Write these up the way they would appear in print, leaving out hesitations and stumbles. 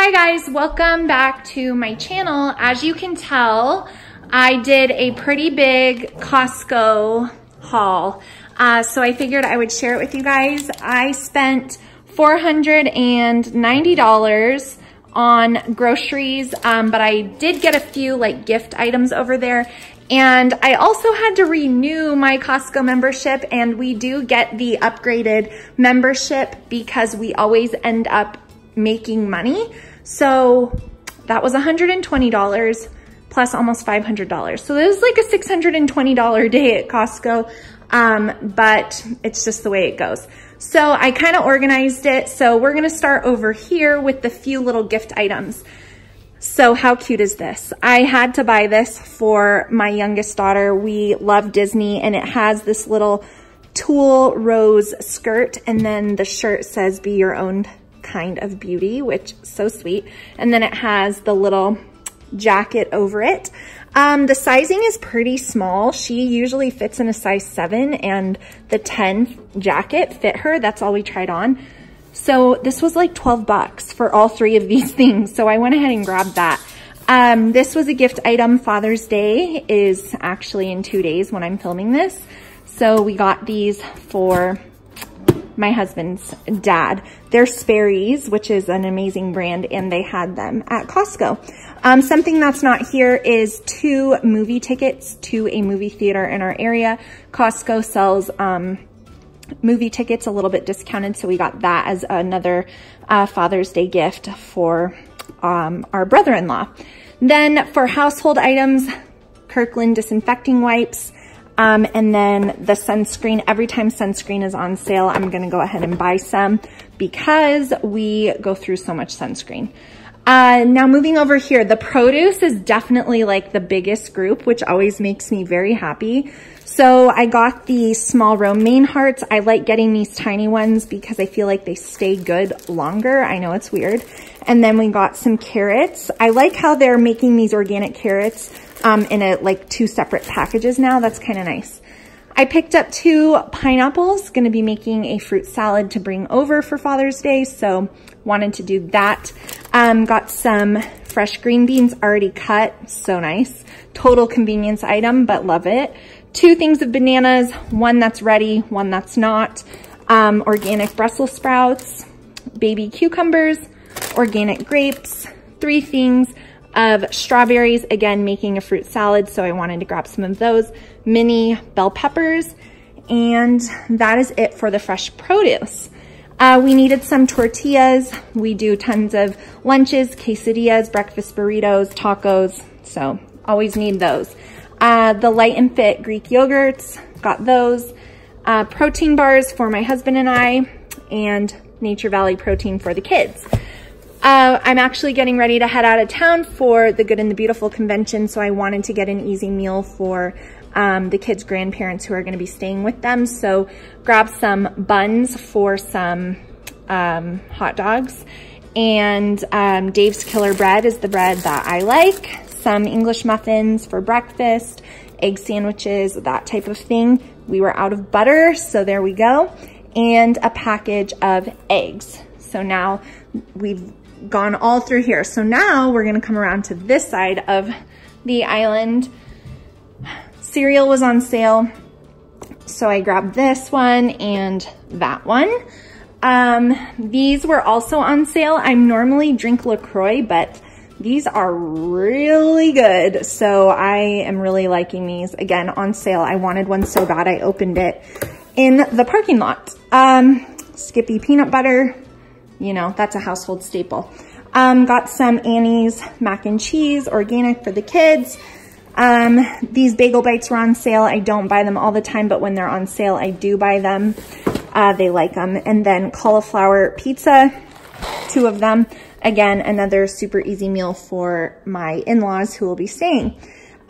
Hi guys, welcome back to my channel. As you can tell, I did a pretty big Costco haul. So I figured I would share it with you guys. I spent $490 on groceries, but I did get a few like gift items over there. And I also had to renew my Costco membership, and we do get the upgraded membership because we always end up making money. So that was $120 plus almost $500. So this is like a $620 day at Costco, but it's just the way it goes. So I kind of organized it. So we're gonna start over here with the few little gift items. So how cute is this? I had to buy this for my youngest daughter. We love Disney, and it has this little tulle rose skirt, and then the shirt says "Be your own kind of beauty," which is so sweet. And then it has the little jacket over it. The sizing is pretty small. She usually fits in a size 7, and the 10 jacket fit her. That's all we tried on. So this was like 12 bucks for all three of these things. So I went ahead and grabbed that. This was a gift item. Father's Day is actually in 2 days when I'm filming this. So we got these for my husband's dad. They're Sperry's, which is an amazing brand, and they had them at Costco. Something that's not here is 2 movie tickets to a movie theater in our area. Costco sells movie tickets a little bit discounted, so we got that as another Father's Day gift for our brother-in-law. Then for household items, Kirkland disinfecting wipes, and then the sunscreen. Every time sunscreen is on sale, I'm gonna go ahead and buy some because we go through so much sunscreen. Now moving over here, the produce is definitely like the biggest group, which always makes me very happy. So I got the small romaine hearts. I like getting these tiny ones because I feel like they stay good longer. I know it's weird. And then we got some carrots. I like how they're making these organic carrots in like 2 separate packages now. That's kind of nice. I picked up 2 pineapples, gonna be making a fruit salad to bring over for Father's Day, so wanted to do that. Got some fresh green beans already cut, so nice. Total convenience item, but love it. 2 things of bananas, one that's ready, one that's not. Organic Brussels sprouts, baby cucumbers, organic grapes, 3 things of strawberries, again, making a fruit salad, so I wanted to grab some of those. Mini bell peppers, and that is it for the fresh produce. We needed some tortillas. We do tons of lunches, quesadillas, breakfast burritos, tacos, so always need those. The Light and Fit Greek yogurts, got those. Protein bars for my husband and I, and Nature Valley protein for the kids. I'm actually getting ready to head out of town for the Good and the Beautiful convention, so I wanted to get an easy meal for the kids' grandparents who are going to be staying with them. So grab some buns for some hot dogs, and Dave's Killer bread is the bread that I like. Some English muffins for breakfast, egg sandwiches, that type of thing. We were out of butter, so there we go. And a package of eggs. So now we've gone all through here. So now we're gonna come around to this side of the island. Cereal was on sale, so I grabbed this one and that one. These were also on sale. I normally drink LaCroix, but these are really good, so I am really liking these. Again, on sale. I wanted one so bad I opened it in the parking lot. Skippy peanut butter, you know, that's a household staple. Got some Annie's mac and cheese, organic for the kids. These bagel bites were on sale. I don't buy them all the time, but when they're on sale, I do buy them. They like them. And then cauliflower pizza, 2 of them. Again, another super easy meal for my in-laws who will be staying.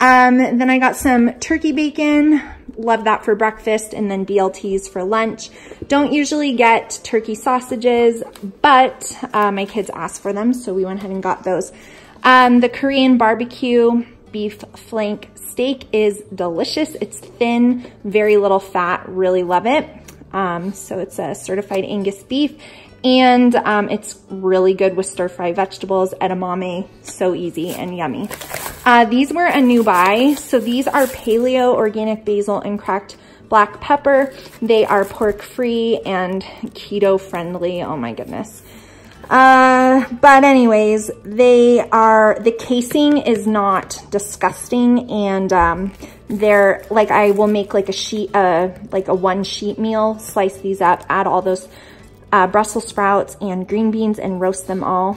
Then I got some turkey bacon. Love that for breakfast, and then BLTs for lunch. Don't usually get turkey sausages, but my kids asked for them, so we went ahead and got those. The Korean barbecue beef flank steak is delicious. It's thin, very little fat, really love it. So it's a certified Angus beef, and it's really good with stir-fry vegetables, edamame, so easy and yummy. These were a new buy. So these are paleo, organic basil, and cracked black pepper. They are pork-free and keto-friendly. Oh my goodness. But anyways, they are, the casing is not disgusting, and they're like, I will make like a sheet, like a one sheet meal, slice these up, add all those Brussels sprouts and green beans and roast them all.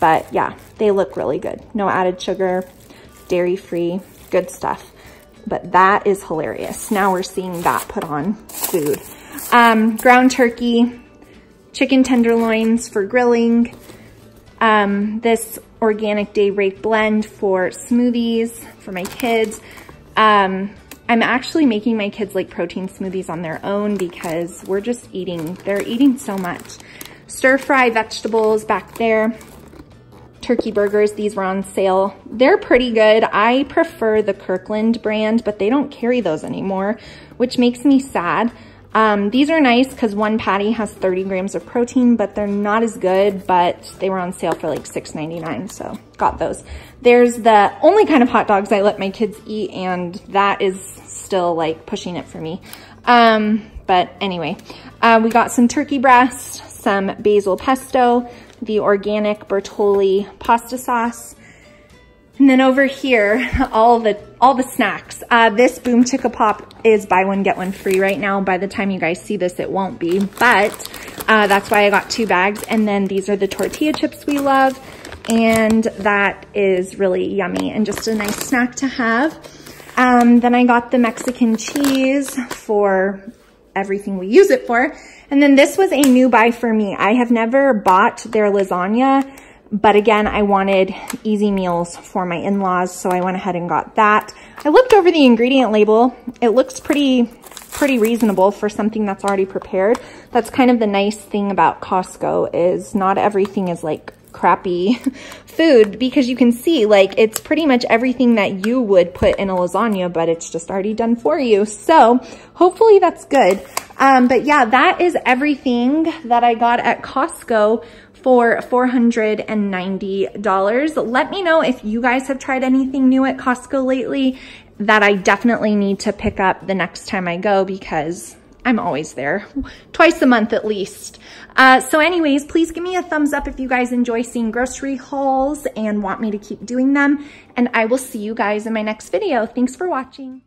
But yeah, they look really good. No added sugar, dairy free, good stuff. But that is hilarious. Now we're seeing that put on food. Ground turkey, chicken tenderloins for grilling, this organic day rate blend for smoothies for my kids. I'm actually making my kids like protein smoothies on their own because we're just eating, they're eating so much. Stir fry vegetables back there. Turkey burgers, these were on sale. They're pretty good. I prefer the Kirkland brand, but they don't carry those anymore, which makes me sad. These are nice because one patty has 30 grams of protein, but they're not as good, but they were on sale for like $6.99, so got those. There's the only kind of hot dogs I let my kids eat, and that is still like pushing it for me. But anyway, we got some turkey breast, some basil pesto, the organic Bertolli pasta sauce. And then over here, all the snacks. This Boom Chicka Pop is buy one, get one free right now. By the time you guys see this, it won't be, but that's why I got 2 bags. And then these are the tortilla chips we love, and that is really yummy and just a nice snack to have. Then I got the Mexican cheese for everything we use it for. And then this was a new buy for me. I have never bought their lasagna, but again, I wanted easy meals for my in-laws, so I went ahead and got that. I looked over the ingredient label. It looks pretty reasonable for something that's already prepared. That's kind of the nice thing about Costco, is not everything is like crappy food, because you can see like it's pretty much everything that you would put in a lasagna, but it's just already done for you. So hopefully that's good. But yeah, that is everything that I got at Costco for $490. Let me know if you guys have tried anything new at Costco lately that I definitely need to pick up the next time I go, because I'm always there, twice a month at least. So anyways, please give me a thumbs up if you guys enjoy seeing grocery hauls and want me to keep doing them. And I will see you guys in my next video. Thanks for watching.